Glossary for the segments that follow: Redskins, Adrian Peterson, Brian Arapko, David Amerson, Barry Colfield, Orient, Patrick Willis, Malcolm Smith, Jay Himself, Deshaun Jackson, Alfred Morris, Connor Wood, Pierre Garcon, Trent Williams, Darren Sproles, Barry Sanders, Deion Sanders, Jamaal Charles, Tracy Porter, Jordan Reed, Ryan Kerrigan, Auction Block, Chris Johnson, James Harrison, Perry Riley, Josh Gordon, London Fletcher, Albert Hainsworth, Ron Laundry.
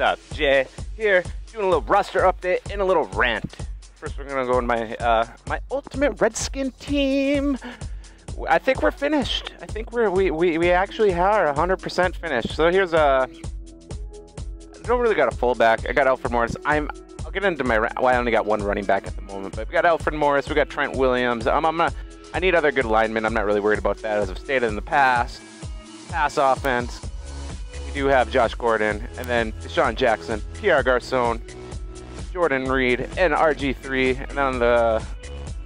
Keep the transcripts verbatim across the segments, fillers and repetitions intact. What's up? Jay here, doing a little roster update and a little rant. First, we're gonna go in my uh, my ultimate Redskin team. I think we're finished. I think we're we we, we actually are one hundred percent finished. So here's a. I don't really got a fullback. I got Alfred Morris. I'm. I'll get into my. Well, I only got one running back at the moment, but we got Alfred Morris. We got Trent Williams. I'm. I'm not. I need other good linemen. I'm not really worried about that, as I've stated in the past. Pass offense. We do have Josh Gordon, and then Deshaun Jackson, Pierre Garcon, Jordan Reed, and R G three. And on the,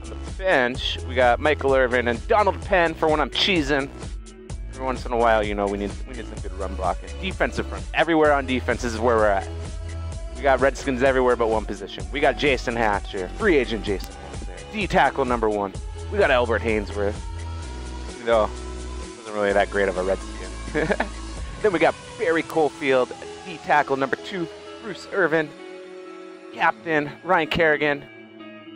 on the bench, we got Michael Irvin and Donald Penn for when I'm cheesing. Every once in a while, you know, we need we need some good run blocking. Defensive front, everywhere on defense, this is where we're at. We got Redskins everywhere but one position. We got Jason Hatcher, free agent Jason Hatcher, D tackle number one. We got Albert Hainsworth, you know, wasn't really that great of a Redskin. Then we got Barry Colfield, D tackle number two, Bruce Irvin, captain Ryan Kerrigan,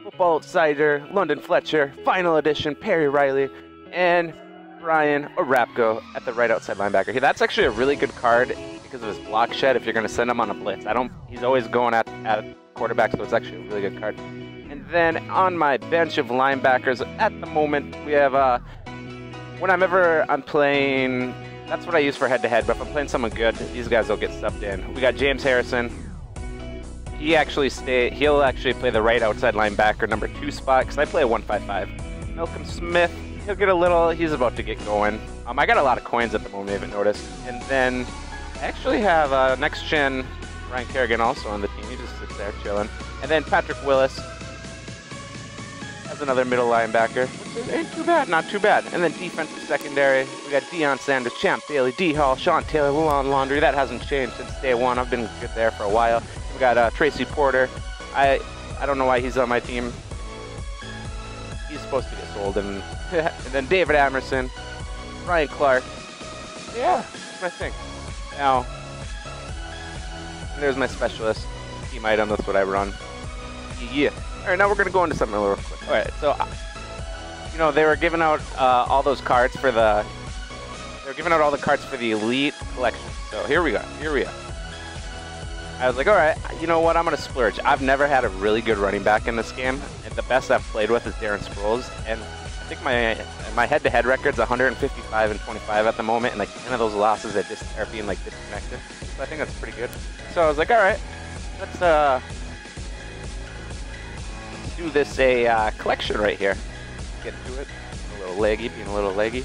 football outsider London Fletcher, final edition Perry Riley, and Brian Arapko at the right outside linebacker. Hey, that's actually a really good card because of his block shed. If you're going to send him on a blitz, I don't. He's always going at at quarterback, so it's actually a really good card. And then on my bench of linebackers at the moment, we have uh, when I'm ever I'm playing. That's what I use for head-to-head, but if I'm playing someone good, these guys will get subbed in. We got James Harrison. He actually stay. He'll actually play the right outside linebacker, number two spot, because I play a one five five. Malcolm Smith. He'll get a little. He's about to get going. Um, I got a lot of coins at the moment. I haven't noticed. And then I actually have uh, next gen Ryan Kerrigan also on the team. He just sits there chilling. And then Patrick Willis as another middle linebacker, which is, ain't too bad, not too bad. And then defensive secondary, we got Deion Sanders, Champ Bailey, D. Hall, Sean Taylor, Ron Laundry. That hasn't changed since day one. I've been good there for a while. We got uh, Tracy Porter. I I don't know why he's on my team. He's supposed to get sold. And, and then David Amerson, Ryan Clark. Yeah, that's my thing. Now, there's my specialist team item. That's what I run. Yeah. All right, now we're going to go into something real quick. All right, so, you know, they were giving out uh, all those cards for the, they were giving out all the cards for the Elite Collection. So here we go, here we are. I was like, all right, you know what, I'm going to splurge. I've never had a really good running back in this game, and the best I've played with is Darren Sproles, and I think my my head-to-head record's one fifty-five and twenty-five at the moment, and like ten of those losses are, just, are being like disconnected. So I think that's pretty good. So I was like, all right, let's, uh, do this a uh, collection right here. Get to it. A little leggy, being a little leggy.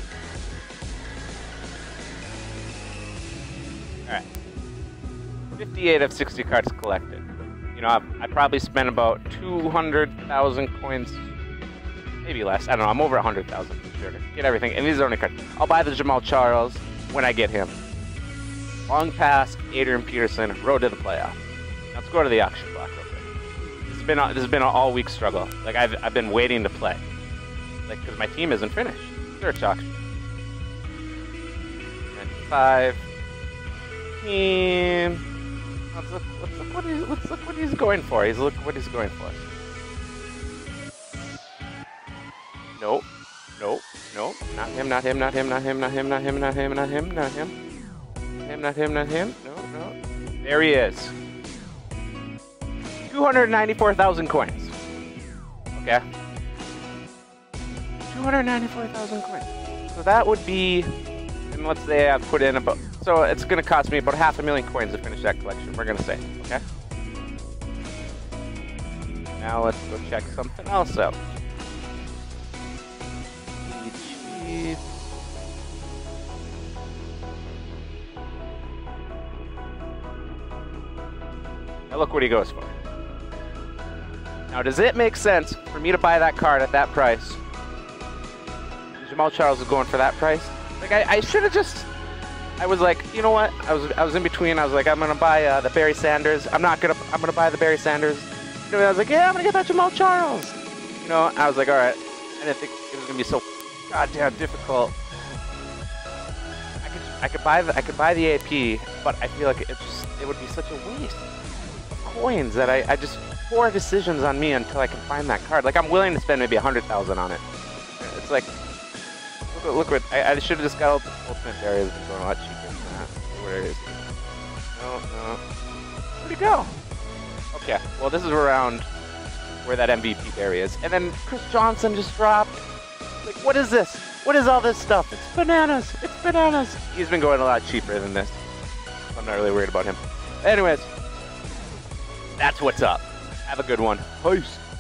All right. fifty-eight of sixty cards collected. You know, I've, I probably spent about two hundred thousand coins, maybe less. I don't know. I'm over one hundred thousand for sure. Get everything. And these are only cards. I'll buy the Jamaal Charles when I get him. Long pass, Adrian Peterson, road to the playoff. Let's go to the auction block. Been a, this has been an all week struggle. Like I've I've been waiting to play, like because my team isn't finished. Search auction. And five team. Let's look. Let's look what he's. Let's look what he's going for. He's look what he's going for. Nope. Nope. Nope. Not him. Not him. Not him. Not him. Not him. Not him. Not him. Not him. Not him. Not him. Not him. Not him. No. No. There he is. two hundred ninety-four thousand coins. Okay. two hundred ninety-four thousand coins. So that would be, and let's say I put in about, so it's going to cost me about half a million coins to finish that collection, we're going to say. Okay. Now let's go check something else out. Now look what he goes for. Now, does it make sense for me to buy that card at that price? Jamaal Charles is going for that price. Like, I, I should have just... I was like, you know what? I was I was in between. I was like, I'm going to buy uh, the Barry Sanders. I'm not going to... I'm going to buy the Barry Sanders. You know, I was like, yeah, I'm going to get that Jamaal Charles. You know, I was like, all right. I didn't think it was going to be so goddamn difficult. I could I could buy the, I could buy the A P, but I feel like it, just, it would be such a waste of coins that I, I just... Four decisions on me until I can find that card. Like I'm willing to spend maybe a hundred thousand on it. It's like, look, look what I, I should have just got ultimate barriers. Going a lot cheaper than that. Where is it? No, no. Where'd he go? Okay, well, this is around where that M V P area is. And then Chris Johnson just dropped. Like, what is this? What is all this stuff? It's bananas. It's bananas. He's been going a lot cheaper than this. I'm not really worried about him. Anyways, that's what's up. Have a good one. Peace.